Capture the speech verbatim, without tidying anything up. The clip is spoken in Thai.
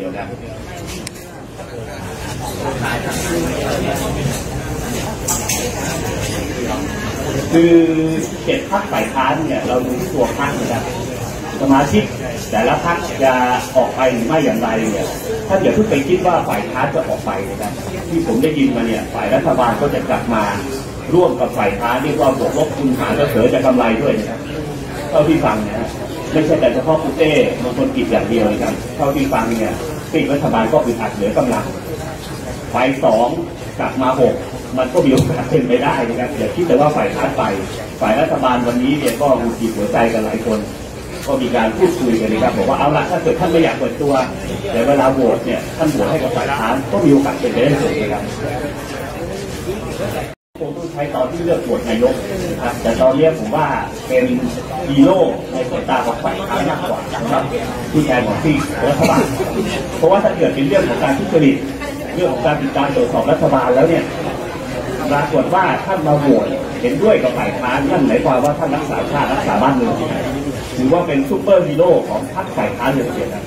ดี๋ยวนะคือเจ็ดพรรคฝ่ายค้านเนี่ยเราดูที่ตัวพรรคนะครับสมาชิกแต่ละพรรคจะออกไปหรือไม่อย่างไรเนี่ยท่านอย่าเพิ่งไปคิดว่าฝ่ายค้านจะออกไปนะครับที่ผมได้ยินมาเนี่ยฝ่ายรัฐบาลก็จะกลับมาร่วมกับฝ่ายค้านเรียกว่าบวกลบคูณหารและเสนอจะกำไรด้วยนะครับเท่าที่ฟังเนี่ยไม่ใช่แต่เฉพาะคุณเต้มงคลกิจอย่างเดียวนะครับเท่าที่ฟังเนี่ยสิ่งรัฐบาลก็อึดอัดเหลือกำลังฝ่ายสองกลับมาหกมันก็มีโอกาสเป็นไปได้นะครับอย่าคิดแต่ว่าฝ่ายค้านไปฝ่ายรัฐบาลวันนี้เนี่ยก็มีจิตหัวใจกันหลายคนก็มีการพูดคุยกันนะครับบอกว่าเอาละถ้าเกิดท่านไม่อยากเปิดตัวแต่เวลาโหวตเนี่ยท่านโหวตให้กับฝ่ายค้านก็มีโอกาสเป็นไปได้สูงนะครับผมต้องใช้ตอนที่เลือกโหวตนายกนะครับแต่ตอนนี้ผมว่าเป็นฮีโร่ในสายตาของฝ่ายค้านมากกว่านะครับผู้แทนของที่รัฐบาลเพราะว่าถ้าเกิดเป็นเรื่องของการทุจริตเรื่องของการติดตามตรวจสอบรัฐบาลแล้วเนี่ยปรากฏว่าท่านมาโหวตเห็นด้วยกับฝ่ายค้านนั่นหมายความว่าท่านรักษาชาติรักษาบ้านเมืองถือว่าเป็นซูเปอร์ฮีโร่ของพรรคฝ่ายค้านเลยทีเดียว